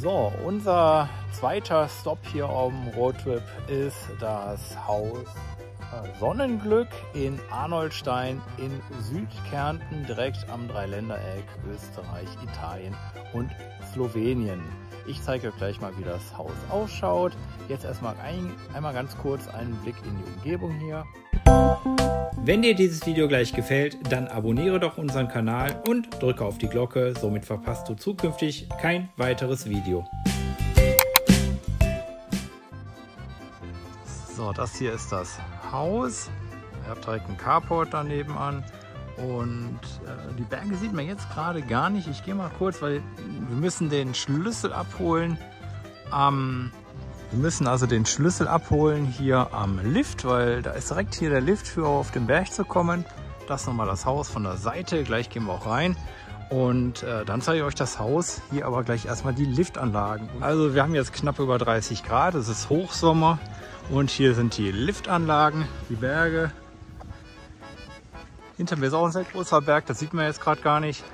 So, unser zweiter Stop hier auf dem Roadtrip ist das Haus Sonnenglück in Arnoldstein in Südkärnten, direkt am Dreiländereck Österreich, Italien und Slowenien. Ich zeige euch gleich mal, wie das Haus ausschaut. Jetzt erstmal einmal ganz kurz einen Blick in die Umgebung hier. Wenn dir dieses Video gleich gefällt, dann abonniere doch unseren Kanal und drücke auf die Glocke, somit verpasst du zukünftig kein weiteres Video. So, das hier ist das Haus. Ihr habt direkt einen Carport daneben an und die Berge sieht man jetzt gerade gar nicht. Ich gehe mal kurz, weil wir müssen den Schlüssel abholen. Wir müssen also den Schlüssel abholen hier am Lift, weil da ist direkt hier der Lift für auf den Berg zu kommen. Das nochmal das Haus von der Seite. Gleich gehen wir auch rein. Und dann zeige ich euch das Haus, hier aber gleich erstmal die Liftanlagen. Also wir haben jetzt knapp über 30 Grad, es ist Hochsommer und hier sind die Liftanlagen, die Berge. Hinter mir ist auch ein sehr großer Berg, das sieht man jetzt gerade gar nicht.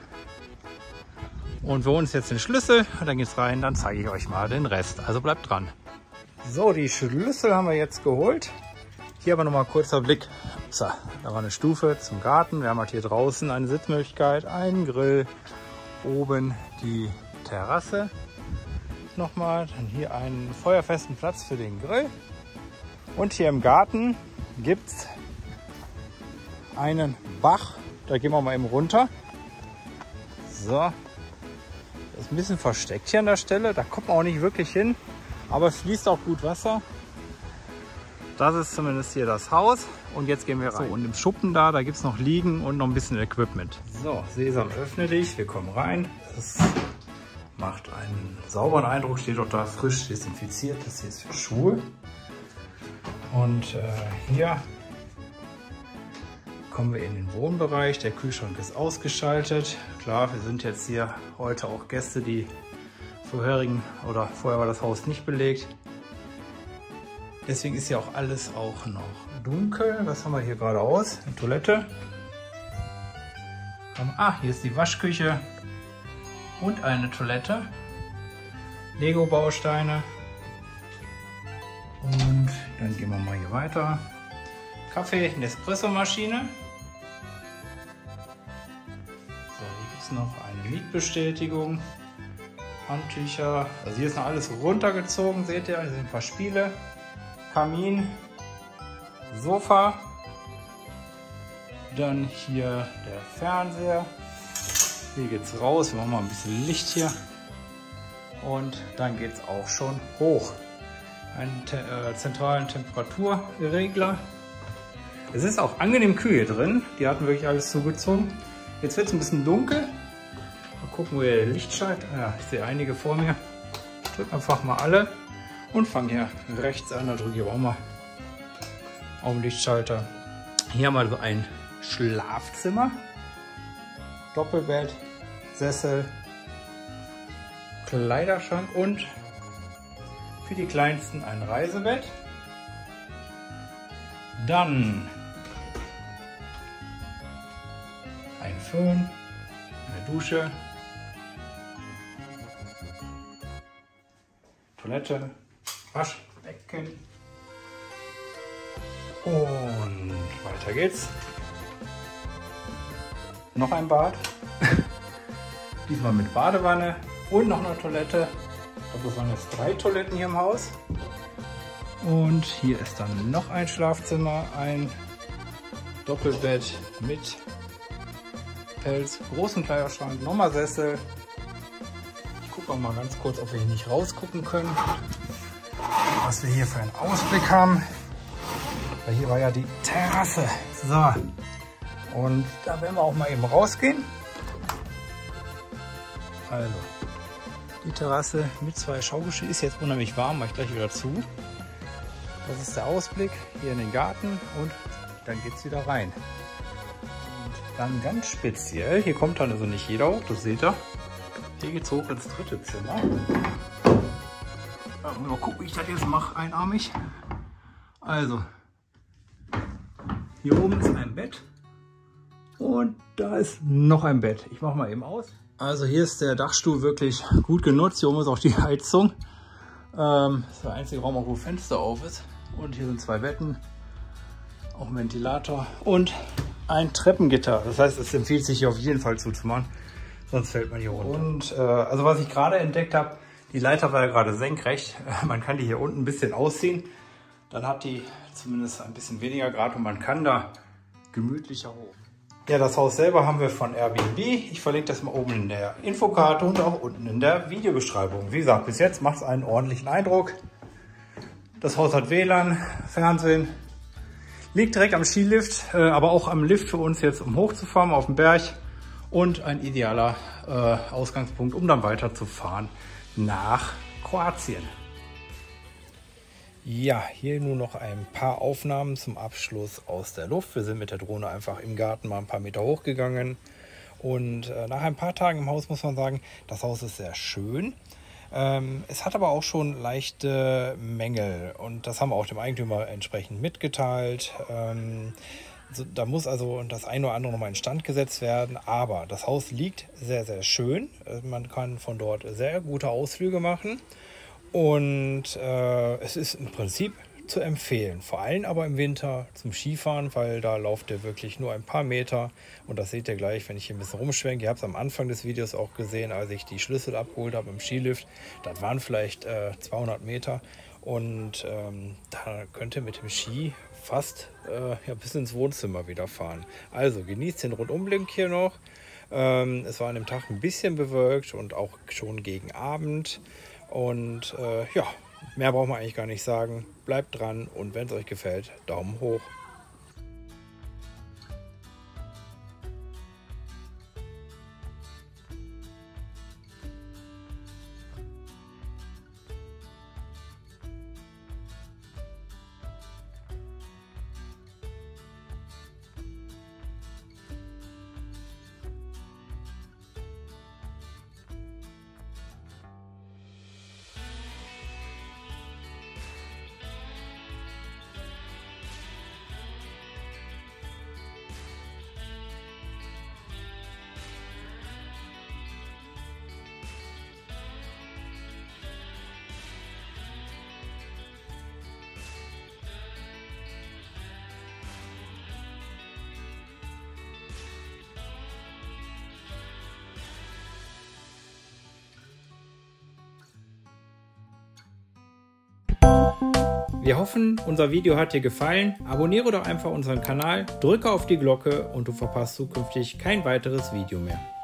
Und wir holen uns jetzt den Schlüssel und dann geht's rein, dann zeige ich euch mal den Rest. Also bleibt dran. So, die Schlüssel haben wir jetzt geholt. Hier aber nochmal kurzer Blick. So, da war eine Stufe zum Garten. Wir haben halt hier draußen eine Sitzmöglichkeit, einen Grill, oben die Terrasse nochmal. Dann hier einen feuerfesten Platz für den Grill. Und hier im Garten gibt es einen Bach. Da gehen wir mal eben runter. So, das ist ein bisschen versteckt hier an der Stelle. Da kommt man auch nicht wirklich hin, aber es fließt auch gut Wasser. Das ist zumindest hier das Haus und jetzt gehen wir rein. So, und im Schuppen da gibt es noch Liegen und noch ein bisschen Equipment. So, Sesam, öffne dich, wir kommen rein. Es macht einen sauberen Eindruck, steht auch da frisch desinfiziert. Das hier ist für Schuhe. Und hier kommen wir in den Wohnbereich. Der Kühlschrank ist ausgeschaltet. Klar, wir sind jetzt hier heute auch Gäste, die vorherigen oder vorher war das Haus nicht belegt. Deswegen ist hier auch alles auch noch dunkel. Was haben wir hier geradeaus? Eine Toilette. Ah, hier ist die Waschküche und eine Toilette. Lego-Bausteine. Und dann gehen wir mal hier weiter. Kaffee, Nespresso-Maschine. So, hier gibt es noch eine Mietbestätigung. Handtücher. Also hier ist noch alles runtergezogen, seht ihr. Hier sind ein paar Spiele. Kamin, Sofa, dann hier der Fernseher. Hier geht's raus, wir machen mal ein bisschen Licht hier und dann geht's auch schon hoch. Einen zentralen Temperaturregler. Es ist auch angenehm kühl hier drin, die hatten wirklich alles zugezogen. Jetzt wird es ein bisschen dunkel. Mal gucken, wo der Licht schaltet. Ja, ich sehe einige vor mir. Ich drücke einfach mal alle. Und fangen hier rechts an, da drücke ich auch mal auf den Lichtschalter. Hier haben wir so ein Schlafzimmer, Doppelbett, Sessel, Kleiderschrank und für die Kleinsten ein Reisebett. Dann ein Föhn, eine Dusche, Toilette. Waschbecken. Und weiter geht's. Noch ein Bad. Diesmal mit Badewanne und noch eine Toilette. Also es waren jetzt 3 Toiletten hier im Haus. Und hier ist dann noch ein Schlafzimmer, ein Doppelbett mit Pelz, großen Kleiderschrank, nochmal Sessel. Ich gucke auch mal ganz kurz, ob wir hier nicht rausgucken können, was wir hier für einen Ausblick haben. Weil hier war ja die Terrasse. So. Und da werden wir auch mal eben rausgehen. Also, die Terrasse mit 2 Schaukelstühlen ist jetzt unheimlich warm, mache ich gleich wieder zu. Das ist der Ausblick hier in den Garten und dann geht es wieder rein. Und dann ganz speziell, hier kommt dann also nicht jeder hoch, das seht ihr. Hier geht es hoch ins 3. Zimmer. Mal gucken, wie ich das jetzt mache, einarmig. Also, hier oben ist ein Bett und da ist noch ein Bett. Ich mache mal eben aus. Also hier ist der Dachstuhl wirklich gut genutzt. Hier oben ist auch die Heizung. Das ist der einzige Raum, wo Fenster auf ist. Und hier sind zwei Betten, auch ein Ventilator und ein Treppengitter. Das heißt, es empfiehlt sich hier auf jeden Fall zuzumachen, sonst fällt man hier runter. Und also was ich gerade entdeckt habe, die Leiter war ja gerade senkrecht. Man kann die hier unten ein bisschen ausziehen, dann hat die zumindest ein bisschen weniger Grad und man kann da gemütlicher hoch. Ja, das Haus selber haben wir von Airbnb. Ich verlinke das mal oben in der Infokarte und auch unten in der Videobeschreibung. Wie gesagt, bis jetzt macht es einen ordentlichen Eindruck. Das Haus hat WLAN, Fernsehen, liegt direkt am Skilift, aber auch am Lift für uns jetzt, um hochzufahren auf den Berg. Und ein idealer Ausgangspunkt, um dann weiterzufahren nach Kroatien. Ja, hier nur noch ein paar Aufnahmen zum Abschluss aus der Luft. Wir sind mit der Drohne einfach im Garten mal ein paar Meter hochgegangen. Und nach ein paar Tagen im Haus muss man sagen, das Haus ist sehr schön. Es hat aber auch schon leichte Mängel und das haben wir auch dem Eigentümer entsprechend mitgeteilt. Da muss also das ein oder andere nochmal instand gesetzt werden, aber das Haus liegt sehr, sehr schön. Man kann von dort sehr gute Ausflüge machen und es ist im Prinzip zu empfehlen, vor allem aber im Winter zum Skifahren, weil da lauft ihr wirklich nur ein paar Meter und das seht ihr gleich, wenn ich hier ein bisschen rumschwenke. Ihr habt es am Anfang des Videos auch gesehen, als ich die Schlüssel abgeholt habe im Skilift, das waren vielleicht 200 Meter und da könnt ihr mit dem Ski fast ja, bis ins Wohnzimmer wieder fahren. Also genießt den Rundumblick hier noch. Es war an dem Tag ein bisschen bewölkt und auch schon gegen Abend und ja, mehr braucht man eigentlich gar nicht sagen. Bleibt dran und wenn es euch gefällt, Daumen hoch. Wir hoffen, unser Video hat dir gefallen. Abonniere doch einfach unseren Kanal, drücke auf die Glocke und du verpasst zukünftig kein weiteres Video mehr.